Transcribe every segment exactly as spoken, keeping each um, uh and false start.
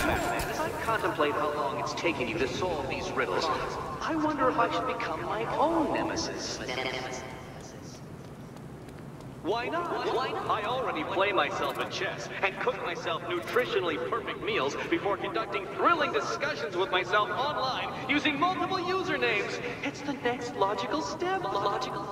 know, Batman, as I contemplate how long it's taken you to solve these riddles, I wonder if I should become my own nemesis. Why not? Why not? I already play myself at chess and cook myself nutritionally perfect meals before conducting thrilling discussions with myself online using multiple usernames. It's the next logical step. Logical.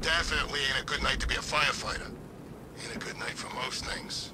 Definitely ain't a good night to be a firefighter. Ain't a good night for most things.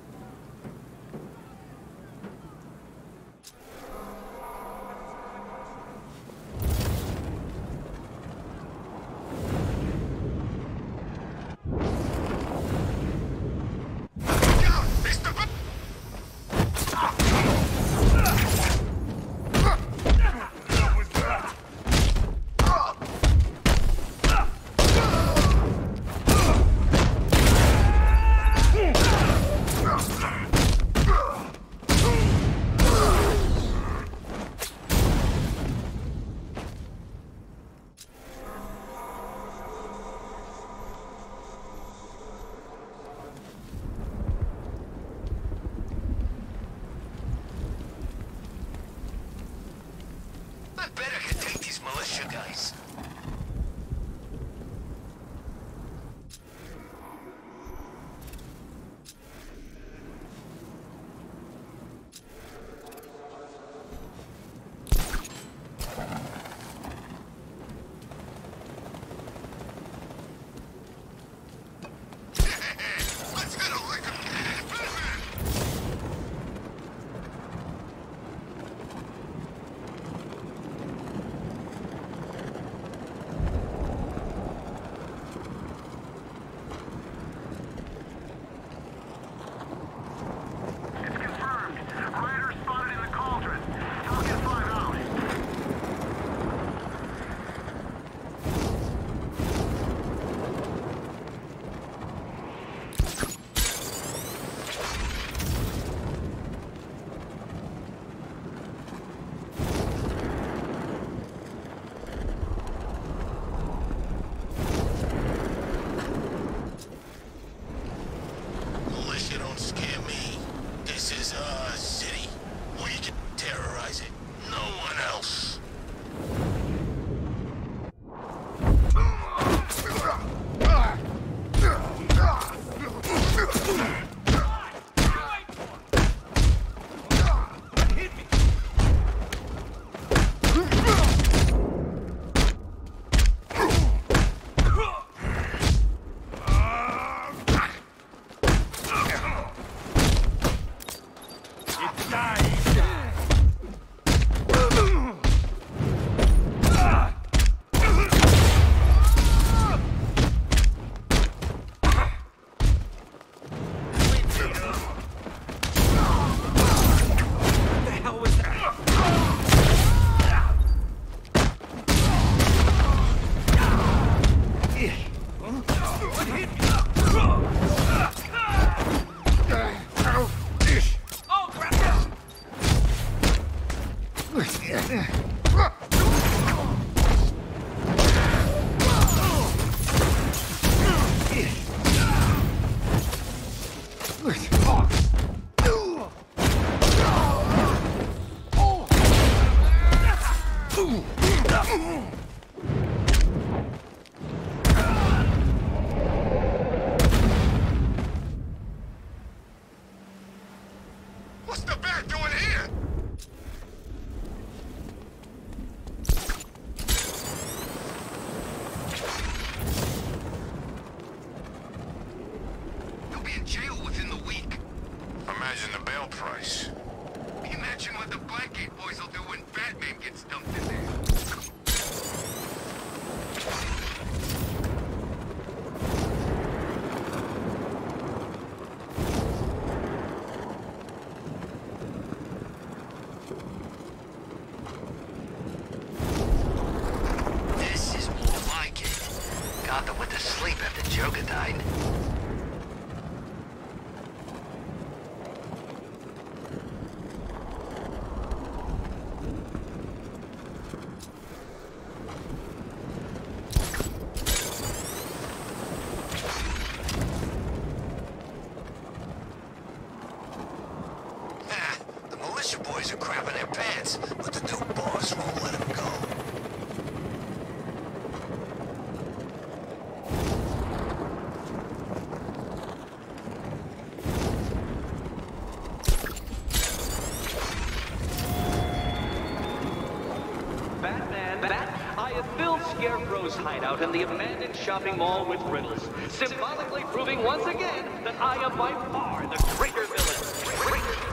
Yeah. What's the bat doing here? He'll be in jail within the week. Imagine the bail price. Imagine what the Blackgate boys will do when Batman gets dumped in there. Scarecrow's hideout in the abandoned shopping mall with Riddles, symbolically proving once again that I am by far the greater villain. Greater.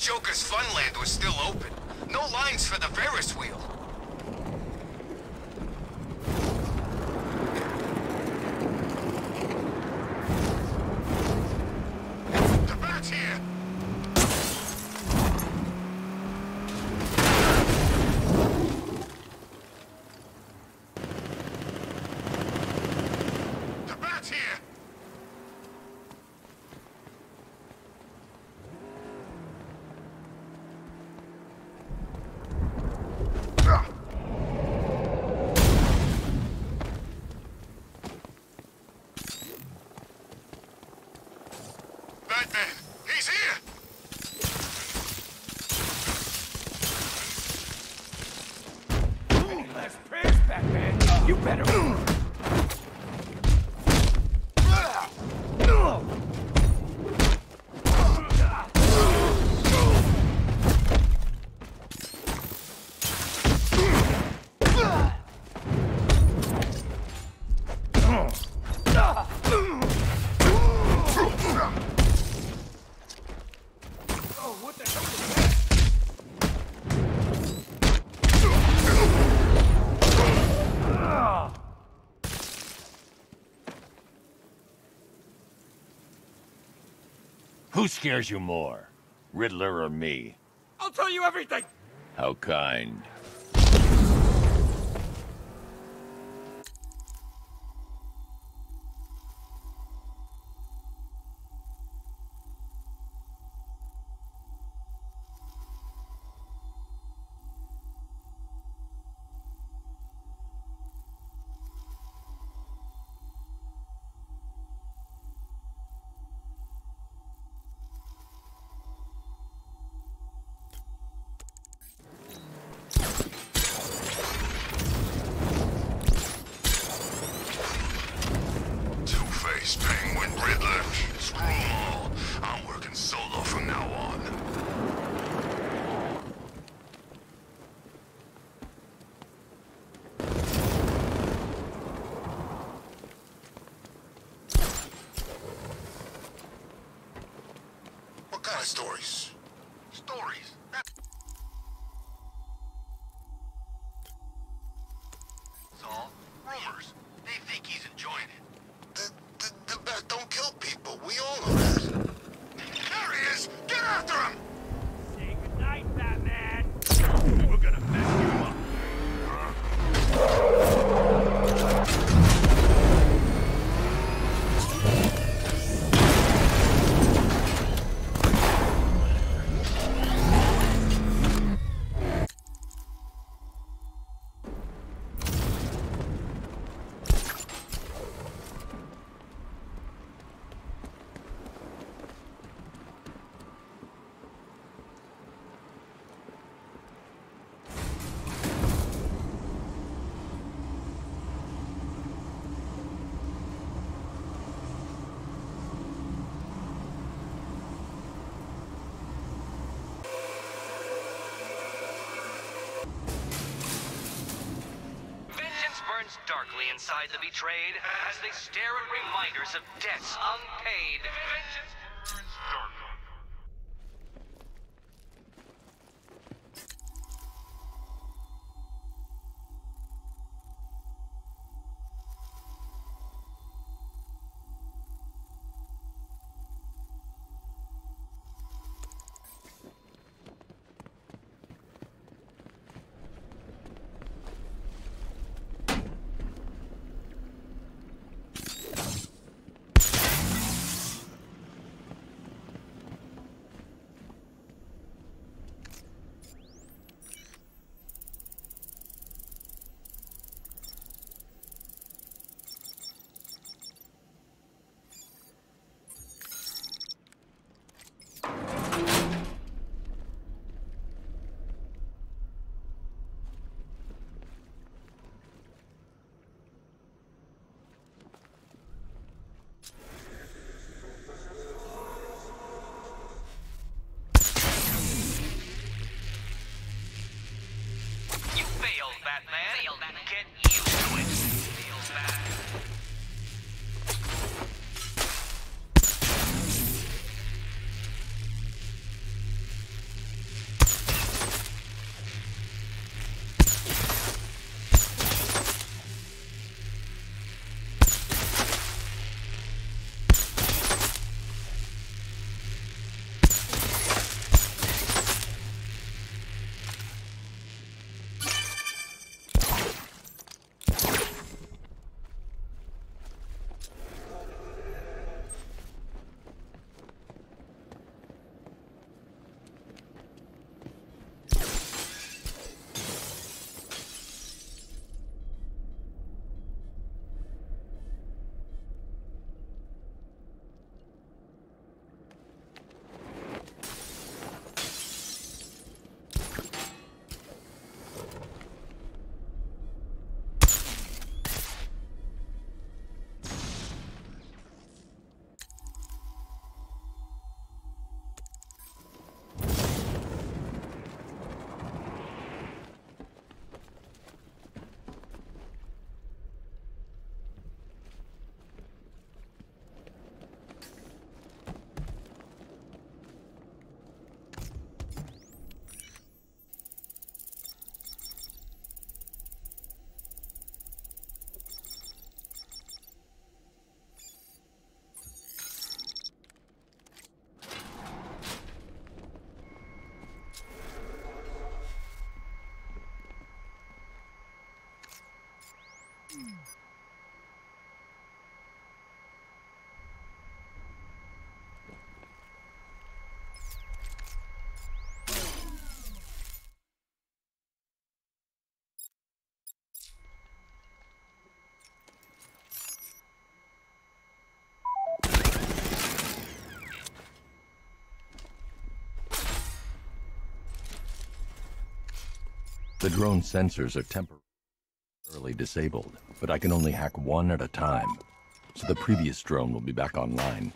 Joker's Funland was still open. No lines for the Ferris wheel. The bat's here! The bat's here! Batman! He's here! Any last prayers, Batman? You better... Who scares you more, Riddler or me? I'll tell you everything! How kind. Penguin, Riddler, screw them all. I'm working solo from now on. What kind of stories? Stories? That's all rumors. They think he's enjoying it. We all know that. There he is! Get after him! Say goodnight, Batman! We're gonna mess you up. inside the betrayed as they stare at reminders of debts unpaid. Batman, get used to it. Feels bad. The drone sensors are temporarily disabled, but I can only hack one at a time, so the previous drone will be back online.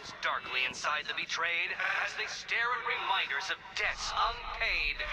turns darkly inside the betrayed as they stare at reminders of debts unpaid.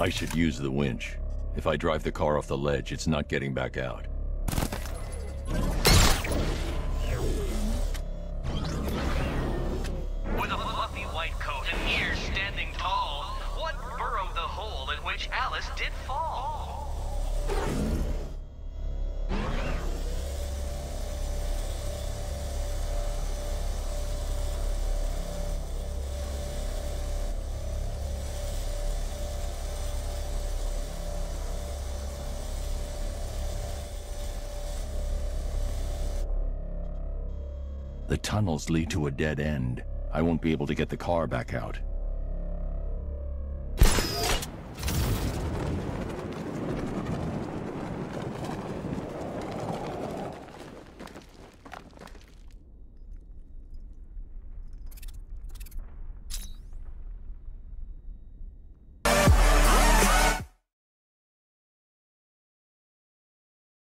I should use the winch. If I drive the car off the ledge, it's not getting back out. With a fluffy white coat and ears standing tall, what burrowed the hole in which Alice did fall? The tunnels lead to a dead end. I won't be able to get the car back out.